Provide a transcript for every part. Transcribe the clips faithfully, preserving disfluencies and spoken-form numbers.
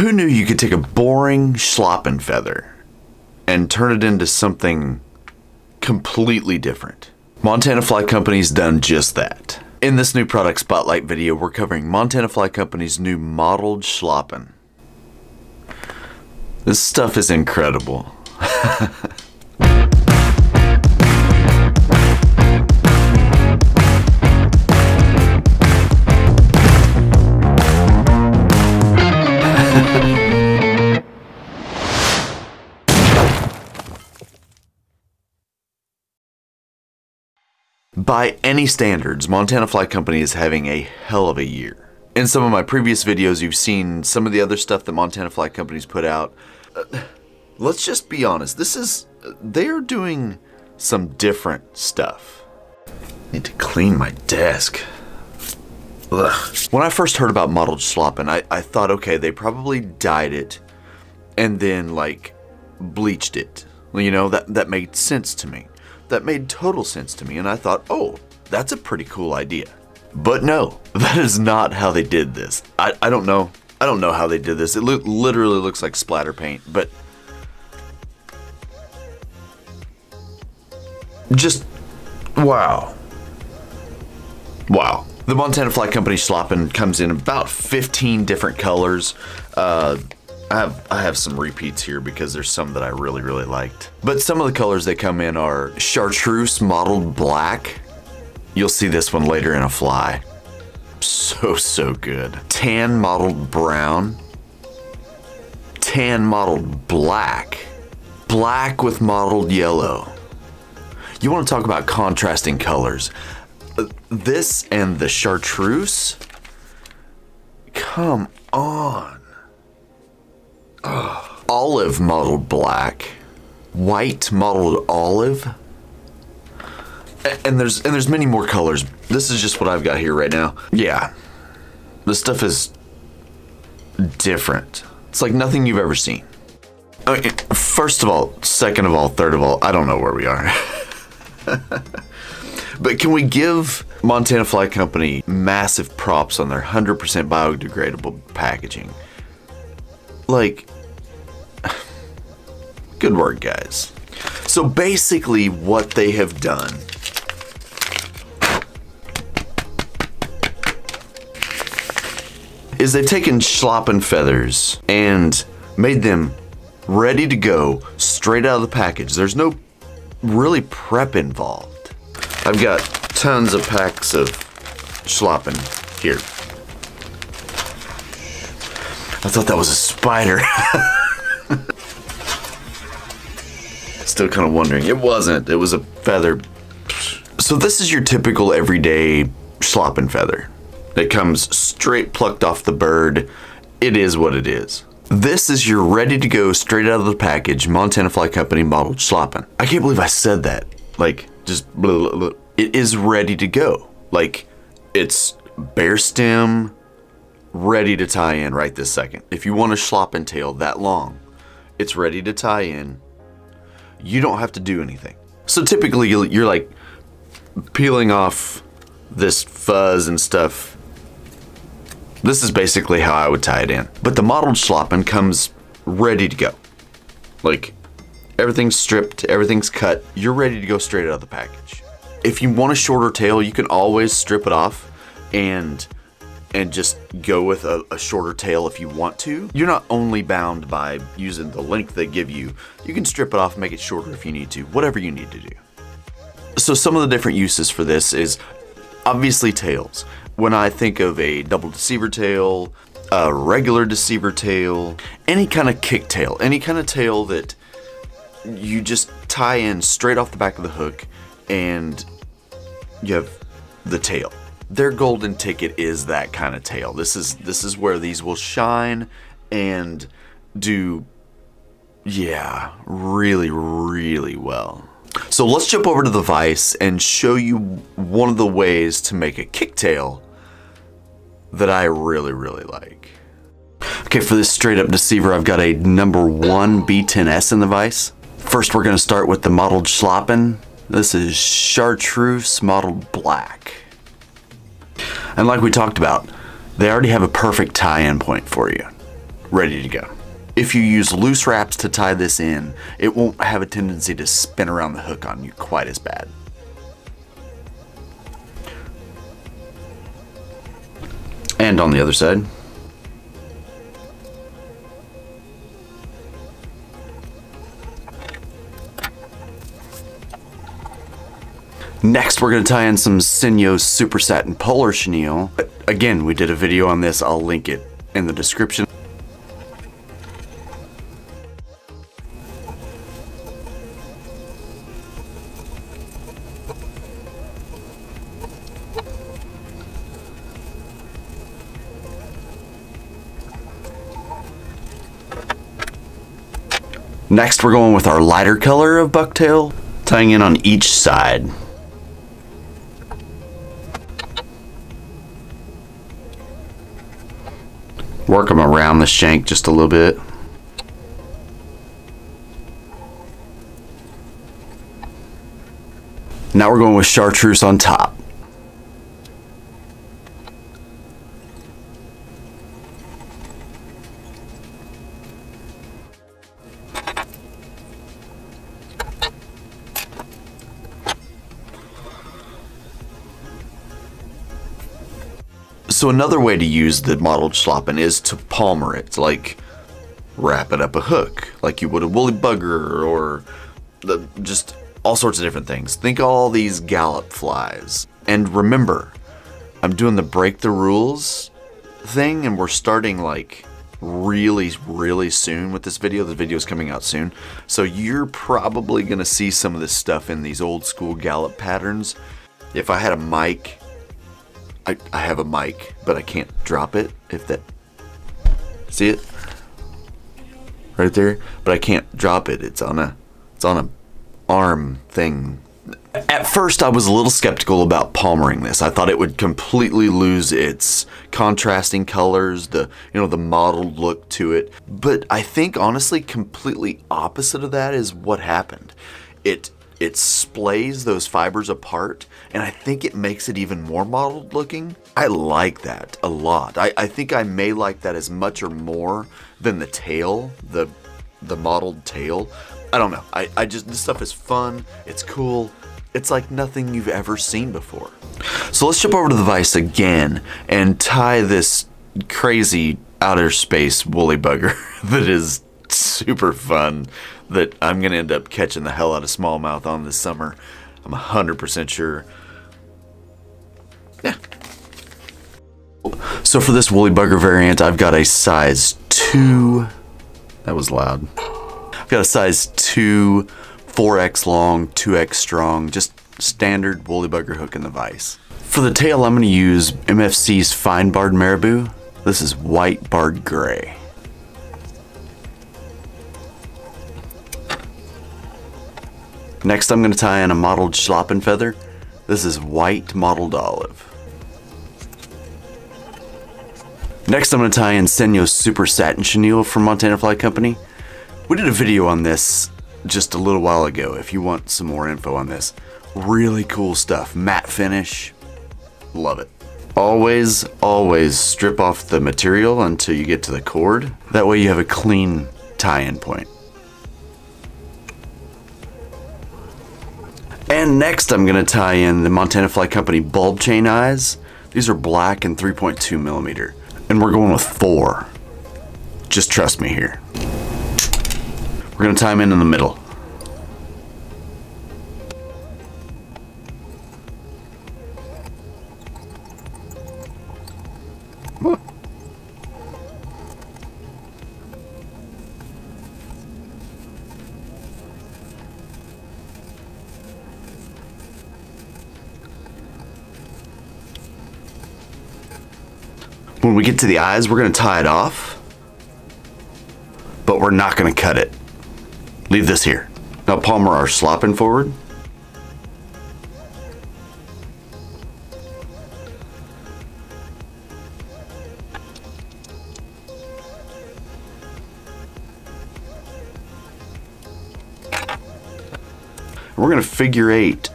Who knew you could take a boring schlappen feather and turn it into something completely different? Montana Fly Company's done just that. In this new product spotlight video, we're covering Montana Fly Company's new mottled schlappen. This stuff is incredible. By any standards, Montana Fly Company is having a hell of a year. In some of my previous videos, you've seen some of the other stuff that Montana Fly Company's put out. Uh, let's just be honest, this is, they're doing some different stuff. Need to clean my desk. Ugh. When I first heard about mottled schlappen, I, I thought, okay, they probably dyed it and then like bleached it. Well, you know, that, that made sense to me. That made total sense to me, and I thought, oh, that's a pretty cool idea. But no, that is not how they did this. I, I don't know. I don't know how they did this. It lo- literally looks like splatter paint, but just wow. Wow. The Montana Fly Company schlappen comes in about fifteen different colors. Uh, I have, I have some repeats here because there's some that I really, really liked. But some of the colors that come in are chartreuse mottled black. You'll see this one later in a fly. So, so good. Tan mottled brown. Tan mottled black. Black with mottled yellow. You want to talk about contrasting colors. This and the chartreuse? Come on. Oh. Olive mottled black, white mottled olive, and there's and there's many more colors. This is just what I've got here right now. Yeah, this stuff is different. It's like nothing you've ever seen. I mean, first of all, second of all, third of all, I don't know where we are. But can we give Montana Fly Company massive props on their one hundred percent biodegradable packaging? Like, good work, guys. So basically what they have done is they've taken schlappen feathers and made them ready to go straight out of the package. There's no really prep involved. I've got tons of packs of schlappen here. I thought that was a spider. Still kind of wondering. It wasn't. It was a feather. So this is your typical everyday schlappen feather. It comes straight plucked off the bird. It is what it is. This is your ready to go straight out of the package Montana Fly Company mottled schlappen. I can't believe I said that. Like, just blah, blah, blah. It is ready to go. Like, it's bare stem, ready to tie in right this second. If you want a schlappen tail that long, it's ready to tie in. You don't have to do anything. So typically you're like peeling off this fuzz and stuff. This is basically how I would tie it in. But the mottled schlappen comes ready to go. Like everything's stripped, everything's cut. You're ready to go straight out of the package. If you want a shorter tail, you can always strip it off and and just go with a, a shorter tail if you want to. You're not only bound by using the length they give you. You can strip it off and make it shorter if you need to, whatever you need to do. So some of the different uses for this is obviously tails. When I think of a double deceiver tail, a regular deceiver tail, any kind of kick tail, any kind of tail that you just tie in straight off the back of the hook and you have the tail. Their golden ticket is that kind of tail. This is this is where these will shine and do, yeah, really, really well. So let's jump over to the vise and show you one of the ways to make a kick tail that I really, really like. Okay, for this straight up deceiver, I've got a number one B ten S in the vise. First, we're gonna start with the mottled schlappen. This is chartreuse mottled black. And like we talked about, they already have a perfect tie-in point for you. ready to go. If you use loose wraps to tie this in, it won't have a tendency to spin around the hook on you quite as bad. And on the other side. Next, we're going to tie in some Senyo Super Satin Polar Chenille. Again, we did a video on this. I'll link it in the description. Next, we're going with our lighter color of bucktail, tying in on each side. Work them around the shank just a little bit. Now we're going with chartreuse on top. So another way to use the modeled schlappen is to palmer it, like wrap it up a hook, like you would a woolly bugger, or the, just all sorts of different things. Think all these Galloup flies. And remember, I'm doing the break the rules thing, and we're starting like really, really soon with this video. The video is coming out soon. So you're probably gonna see some of this stuff in these old school Galloup patterns. If I had a mic, I, I have a mic, but I can't drop it if that, see it right there, but I can't drop it. It's on a, it's on a arm thing. At first I was a little skeptical about palmering this. I thought it would completely lose its contrasting colors, the, you know, the mottled look to it. But I think honestly, completely opposite of that is what happened. It It splays those fibers apart, and I think it makes it even more mottled looking. I like that a lot. I, I think I may like that as much or more than the tail, the the mottled tail. I don't know. I, I just, this stuff is fun. It's cool. It's like nothing you've ever seen before. So let's jump over to the vise again and tie this crazy outer space woolly bugger that is super fun, that I'm gonna end up catching the hell out of smallmouth on this summer. I'm one hundred percent sure. Yeah. So for this woolly bugger variant, I've got a size two. That was loud. I've got a size two, four X long, two X strong, just standard woolly bugger hook in the vise. For the tail, I'm gonna use M F C's fine barred marabou. This is white barred gray. Next, I'm going to tie in a mottled schlappen feather. This is white mottled olive. Next, I'm going to tie in Senyo Super Satin Chenille from Montana Fly Company. We did a video on this just a little while ago if you want some more info on this. Really cool stuff. Matte finish. Love it. Always, always strip off the material until you get to the cord. That way you have a clean tie-in point. And next I'm gonna tie in the Montana Fly Company bulb chain eyes. These are black and three point two millimeter. And we're going with four. Just trust me here. We're gonna tie them in in the middle. When we get to the eyes, we're going to tie it off, but we're not going to cut it. Leave this here. Now palmer our schlappen forward. We're going to figure eight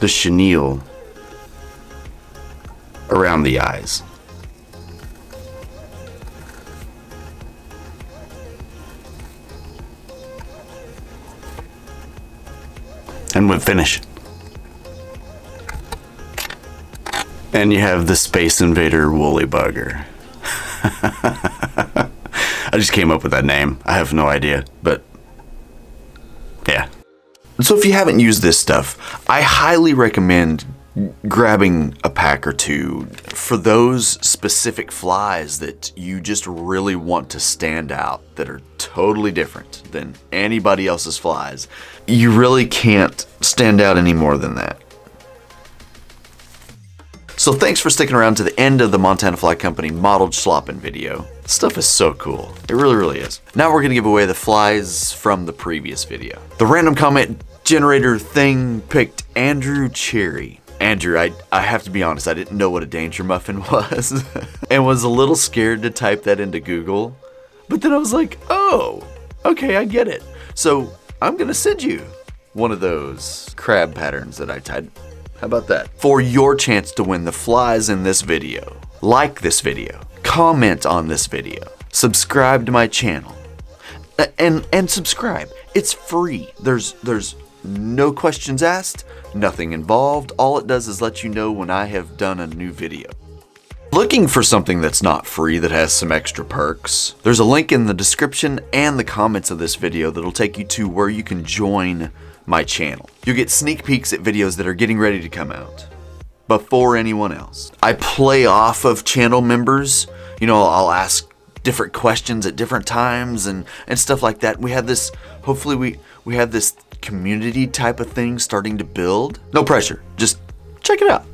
the chenille around the eyes. with finish. And you have the Space Invader Woolly Bugger. I just came up with that name. I have no idea, but yeah. So if you haven't used this stuff, I highly recommend grabbing a pack or two for those specific flies that you just really want to stand out, that are totally different than anybody else's flies. You really can't stand out any more than that. So thanks for sticking around to the end of the Montana Fly Company modeled schlappen video. This stuff is so cool. It really, really is. Now we're gonna give away the flies from the previous video. The random comment generator thing picked Andrew Cherry. Andrew, I, I have to be honest, I didn't know what a danger muffin was and was a little scared to type that into Google. But then I was like, oh, okay, I get it. So I'm gonna send you one of those crab patterns that I tied. How about that? For your chance to win the flies in this video, like this video, comment on this video, subscribe to my channel, and, and subscribe. It's free. There's, there's no questions asked, nothing involved. All it does is let you know when I have done a new video. Looking for something that's not free that has some extra perks? There's a link in the description and the comments of this video that'll take you to where you can join my channel. You'll get sneak peeks at videos that are getting ready to come out before anyone else. I play off of channel members. You know, I'll ask different questions at different times and, and stuff like that. We have this, hopefully we, we have this community type of thing starting to build. No pressure, just check it out.